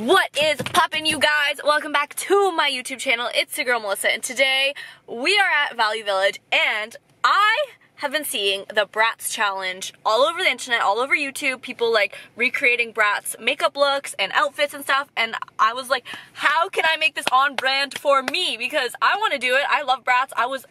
What is poppin', you guys? Welcome back to my YouTube channel. It's your girl Melissa, and today we are at Value Village, and I have been seeing the Bratz challenge all over the internet, all over YouTube, people like recreating Bratz makeup looks and outfits and stuff, and I was like, how can I make this on brand for me? Because I want to do it. I love Bratz. I was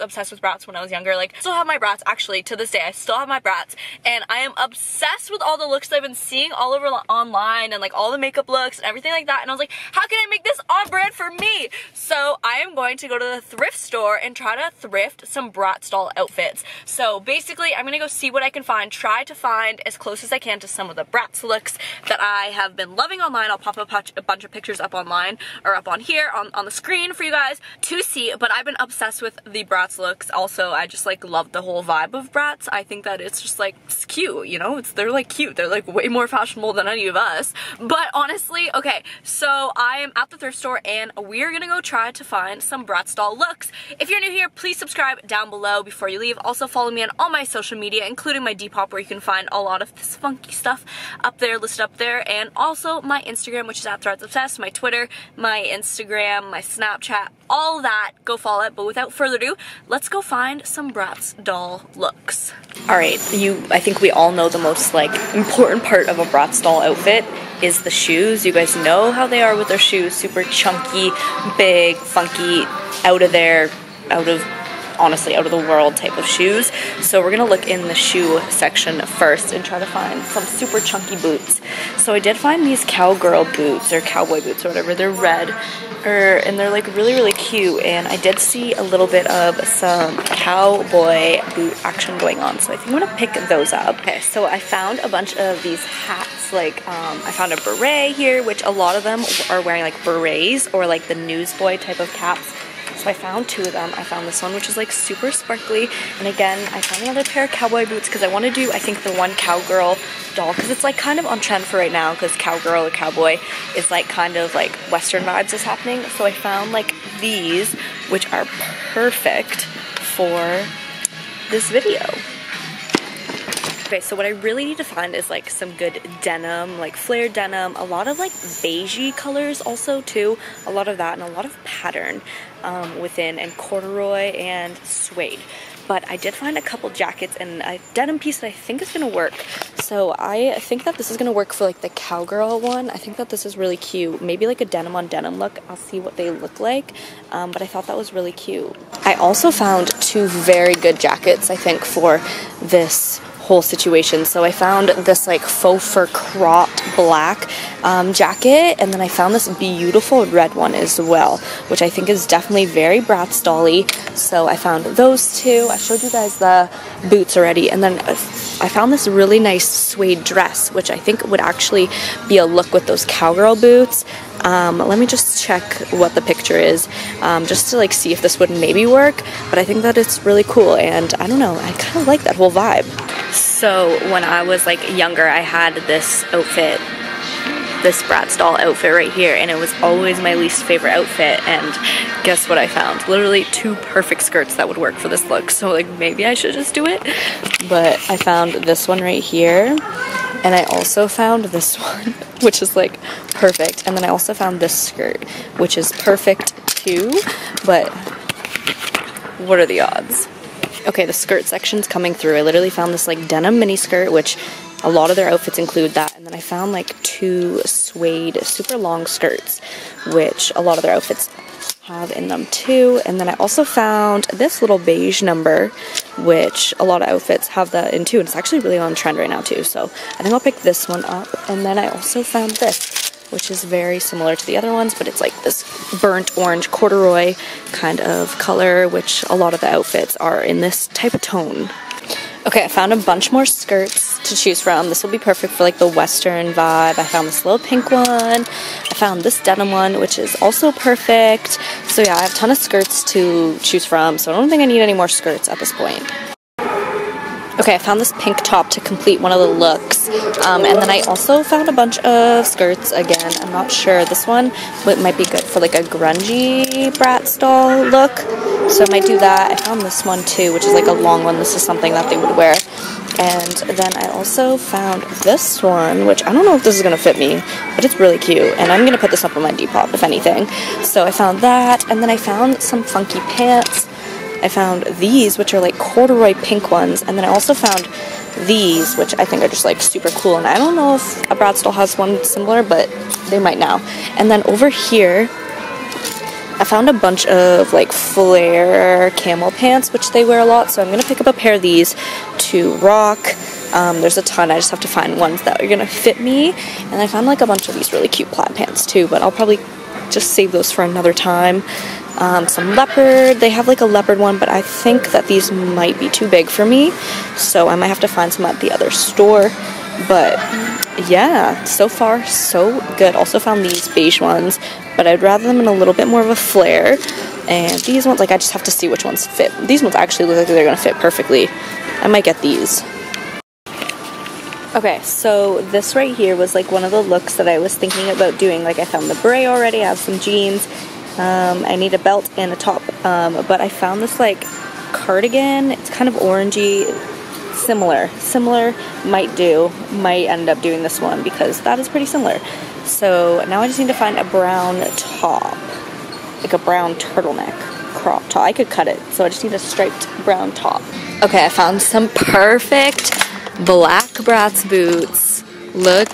obsessed with Bratz when I was younger. Like, still have my Bratz, actually, to this day. I still have my Bratz, and I am obsessed with all the looks that I've been seeing all over online, and like all the makeup looks and everything like that. And I was like, how can I make this on brand for me? So I am going to go to the thrift store and try to thrift some Bratz doll outfits. So basically, I'm gonna go see what I can find, try to find as close as I can to some of the Bratz looks that I have been loving online. I'll pop a bunch of pictures up online, or up on here, on the screen for you guys to see. But I've been obsessed with the Bratz looks. Also, I just like love the whole vibe of Bratz. I think that it's just like, it's cute, you know? They're like cute. They're like way more fashionable than any of us. But honestly, okay, so I am at the thrift store and we're gonna go try to find some Bratz doll looks. If you're new here, please subscribe down below before you leave. Also follow me on all my social media, including my Depop, where you can find a lot of this funky stuff up there, listed up there, and also my Instagram, which is @threadsobsessed, my Twitter, my Instagram, my Snapchat, all that. Go follow it. But without further ado, let's go find some Bratz doll looks. Alright, I think we all know the most like important part of a Bratz doll outfit is the shoes. You guys know how they are with their shoes. Super chunky, big, funky, out of the world type of shoes. So we're gonna look in the shoe section first and try to find some super chunky boots. So I did find these cowgirl boots, or cowboy boots or whatever. They're red, and they're like really, really cute. And I did see a little bit of some cowboy boot action going on, so I think I'm gonna pick those up. Okay, so I found a bunch of these hats. Like, I found a beret here, which a lot of them are wearing like berets or like the newsboy type of caps. So I found two of them. I found this one, which is like super sparkly. And again, I found another pair of cowboy boots because I want to do, I think, the one cowgirl doll, because it's like kind of on trend for right now, because cowgirl or cowboy is like kind of like Western vibes is happening. So I found like these, which are perfect for this video. Okay, so what I really need to find is like some good denim, like flared denim, a lot of like beigey colors also too, a lot of that, and a lot of pattern within, and corduroy and suede. But I did find a couple jackets and a denim piece that I think is gonna work. So I think that this is gonna work for like the cowgirl one. I think that this is really cute. Maybe like a denim on denim look. I'll see what they look like. But I thought that was really cute. I also found two very good jackets, I think, for this whole situation. So I found this like faux fur cropped black jacket, and then I found this beautiful red one as well, which I think is definitely very Bratz doll-y. So I found those two. I showed you guys the boots already, and then I found this really nice suede dress, which I think would actually be a look with those cowgirl boots. Let me just check what the picture is, just to like see if this would maybe work, but I think that it's really cool, and I don't know, I kind of like that whole vibe. So when I was like younger, I had this outfit, this Bratz doll outfit right here, and it was always my least favorite outfit, and guess what I found? Literally two perfect skirts that would work for this look, so like maybe I should just do it. But I found this one right here, and I also found this one, which is like perfect, and then I also found this skirt, which is perfect too, but what are the odds? Okay, the skirt section's coming through. I literally found this like denim mini skirt, which a lot of their outfits include that, and then I found like two suede super long skirts, which a lot of their outfits have in them too, and then I also found this little beige number, which a lot of outfits have that in too, and it's actually really on trend right now too, so I think I'll pick this one up. And then I also found this, which is very similar to the other ones, but it's like this burnt orange corduroy kind of color, which a lot of the outfits are in this type of tone. Okay, I found a bunch more skirts to choose from. This will be perfect for like the Western vibe. I found this little pink one. I found this denim one, which is also perfect. So yeah, I have a ton of skirts to choose from, so I don't think I need any more skirts at this point. Okay, I found this pink top to complete one of the looks, and then I also found a bunch of skirts again. I'm not sure. This one might be good for like a grungy Bratz doll look, so I might do that. I found this one too, which is like a long one. This is something that they would wear. And then I also found this one, which I don't know if this is going to fit me, but but it's really cute, and I'm gonna put this up on my Depop if anything. So I found that, and then I found some funky pants. I found these, which are like corduroy pink ones, and then I also found these, which I think are just like super cool, and I don't know if a Bratz still has one similar, but they might now. And then over here, I found a bunch of like flare camel pants, which they wear a lot, so I'm gonna pick up a pair of these to rock. There's a ton, I just have to find ones that are gonna fit me, and I found like a bunch of these really cute plaid pants too, but I'll probably just save those for another time. Some leopard, they have like a leopard one, but I think that these might be too big for me, so I might have to find some at the other store, but yeah, so far so good. Also found these beige ones, but I'd rather them in a little bit more of a flare, and these ones, like I just have to see which ones fit. These ones actually look like they're gonna fit perfectly. I might get these. Okay, so this right here was like one of the looks that I was thinking about doing. Like I found the beret already, I have some jeans, I need a belt and a top, but I found this like cardigan, it's kind of orangey, similar, might end up doing this one because that is pretty similar. So now I just need to find a brown top, like a brown turtleneck crop top. I could cut it, so I just need a striped brown top. Okay, I found some perfect black Bratz boots. Look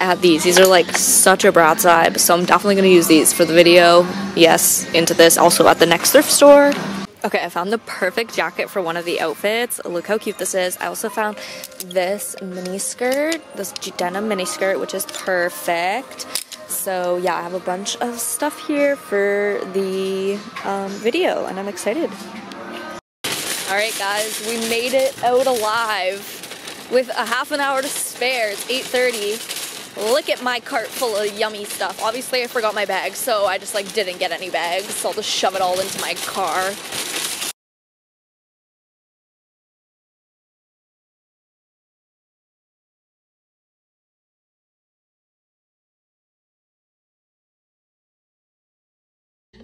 at these are like such a Bratz vibe, so I'm definitely gonna use these for the video. Yes, into this, also at the next thrift store. Okay, I found the perfect jacket for one of the outfits. Look how cute this is. I also found this mini skirt, this denim mini skirt, which is perfect. So yeah, I have a bunch of stuff here for the video, and I'm excited. Alright guys, we made it out alive. With a half an hour to spare, it's 8:30. Look at my cart full of yummy stuff. Obviously I forgot my bag, so I just like didn't get any bags, so I'll just shove it all into my car.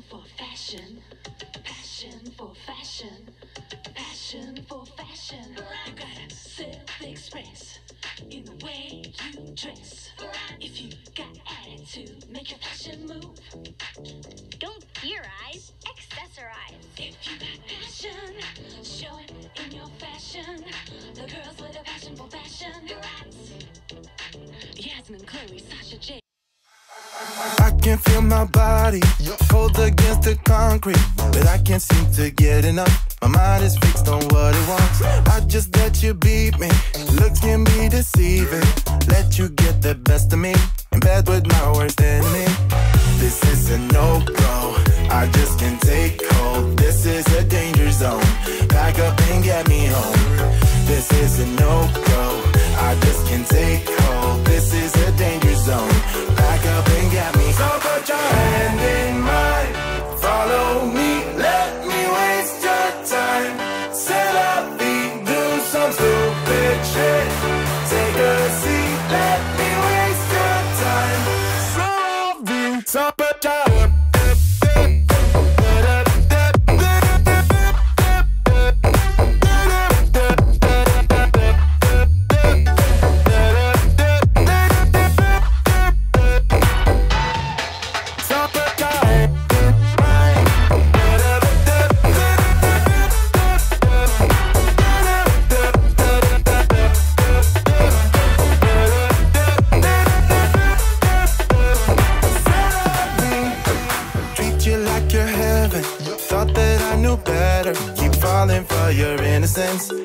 For fashion, passion for fashion, passion for fashion. You gotta self-express in the way you dress. If you got attitude, make your fashion move. Don't theorize, accessorize. If you got passion, show it in your fashion. The girls with a passion for fashion. Yasmin, Chloe, Sasha, J. I can feel my body, cold against the concrete, but I can't seem to get enough. My mind is fixed on what it wants. I just let you beat me, looks can be deceiving. Let you get the best of me, in bed with my worst enemy. This is a no-go, I just can't take hold. This is a danger zone, back up and get me home. This is a no-go, I just can't take hold. This is a danger zone, back up and get me. So put your hand in mine, follow me, let me waste your time. Set up feet, do some stupid shit. Take a seat, let me waste your time. Slow beat, so put your hand in mine.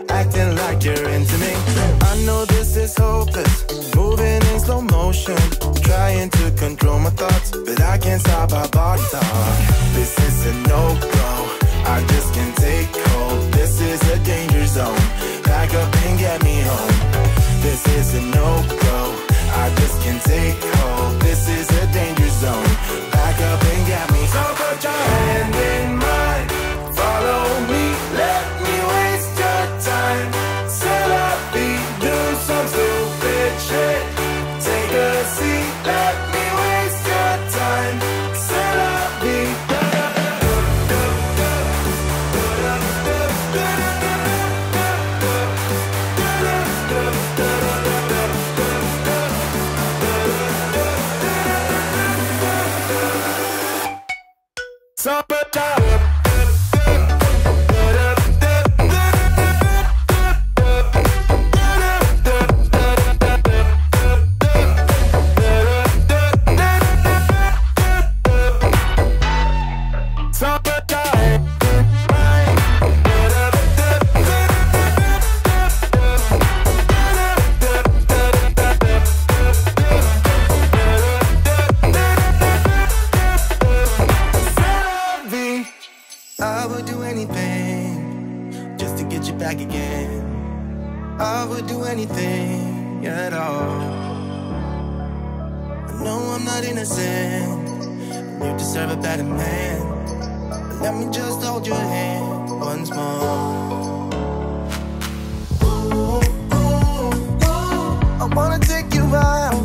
Acting like you're into me, I know this is hopeless. Moving in slow motion, trying to control my thoughts, but I can't stop my body talk. This is a no-go, I just can't take hold. This is a danger zone, back up and get me home. This is a no-go, I just can't take hold. This is a danger zone, back up and get me home. So put your hand in mine, follow me, let me waste your time. Set up feet, do some stupid shit. Take a seat, let me waste your time. Set up feet. Summertime. I would do anything just to get you back again. I would do anything at all. I know I'm not innocent. You deserve a better man. But let me just hold your hand once more. Ooh, ooh, ooh, I wanna take you out.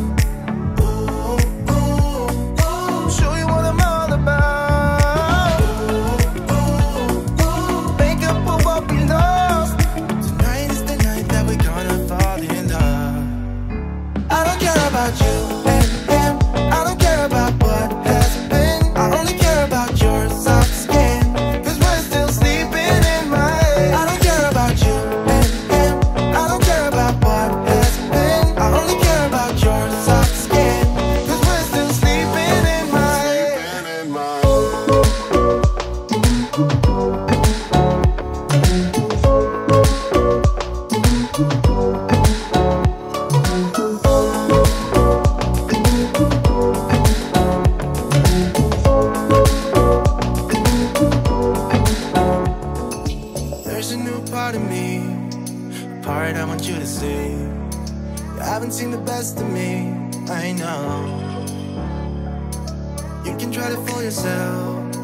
Part I want you to see. You haven't seen the best of me, I know. You can try to fool yourself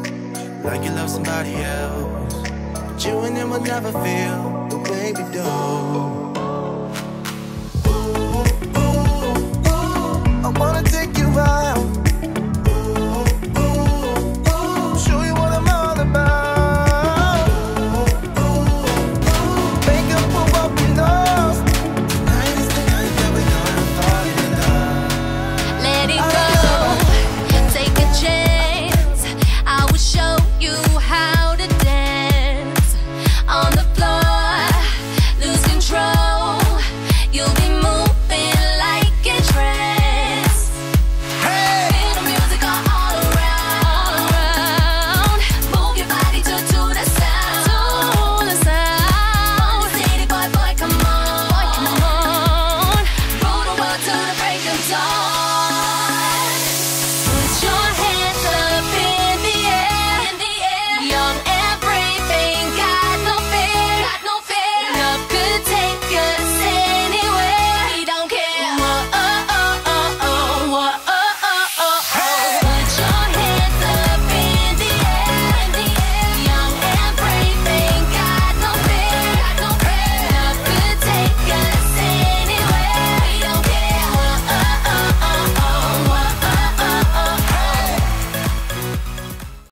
like you love somebody else, but you and him will never feel the way we do.